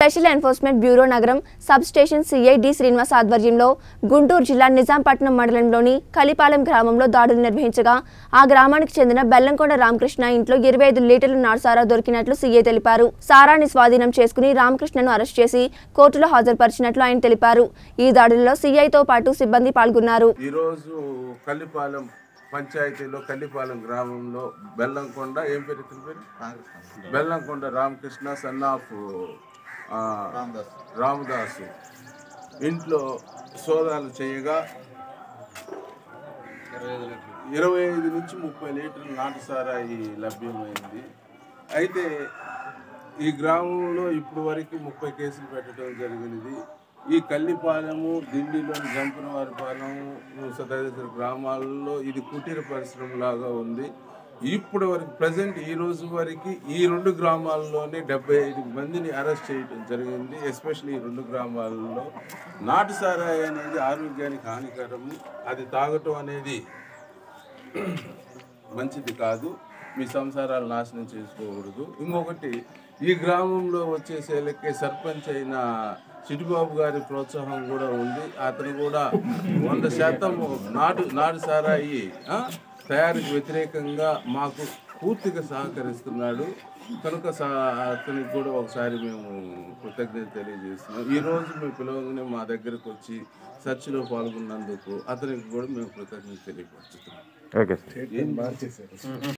Special enforcement bureau Nagaram sub station CI D Srinivas आध्वर्यंलो गुंटूर जिला निजामपट्टनम मंडलंलोनी ఖలిపాలెం ग्रामंलो दाडुलु निर्वहिंचगा आ ग्रामानिकि चेंदिन बेल्लंकोंड रामकृष्ण इंट्लो 25 लीटर्ल नारसारा दोरिकिनट्लु सीआई तेलिपारु। सारानि स्वाधीनं चेसुकुनि रामकृष्णनु अरेस्ट चेसि कोर्टुलो हाजरुपरिचिनट्लु आयन तेलिपारु। ई दाडुल्लो सीआई तो पाटु सिब्बंदी पाल्गोन्नारु। ई रोजु ఖలిపాలెం పంచాయతీలో ఖలిపాలెం గ్రామంలో బెల్లంకొండ బెల్లంకొండ రామకృష్ణ సన్ ఆఫ్ రామదాస్ ఇంట్లో సోదాలు చేయగా 25 నుంచి 30 లీటర్ల నాటుసారాయి లభ్యమైంది। అయితే ఈ గ్రామంలో ఇప్పటివరకు 30 కేసులు పెట్టడం జరిగింది। ఈ ఖలిపాలెము దిండిలోని జంపనవారిపాలెం సదాశివ గ్రామాల్లో ఇది కుటీర పరిశ్రమ లాగా ఉంది। ఇప్పుడు వరకు ప్రెజెంట్ ఈ రోజు వరకు ఈ రెండు గ్రామాల్లోనే 75 మందిని అరెస్ట్ చేయడం జరిగింది। ఎస్పెషల్లీ ఈ రెండు గ్రామాల్లో నాటుసారాయి అనేది ఆరోగ్యానికి హానికరము, అది తాగటం అనేది మంచిది కాదు, మీ సంసారాలు నాశనం చేసుకోకూడదు। ఇంకొకటి ఈ గ్రామంలో వచ్చేసేలకి సర్పంచ్ అయిన చిట్టుబాబు గారి ప్రోత్సాహం కూడా ఉంది। అతను కూడా 100% నాటుసారాయి తయారీకి వ్యతిరేకంగా మాకు పూర్తిగా సహకరిస్తున్నాడు కనుక అతనికి కూడా ఒకసారి మేము కృతజ్ఞత తెలియజేస్తున్నాం। ఈ రోజు మీ పిల్లగానే మా దగ్గరికి వచ్చి సర్చ్లో పాల్గొన్నందుకు అతనికి కూడా మేము కృతజ్ఞత తెలియజేస్తున్నాం।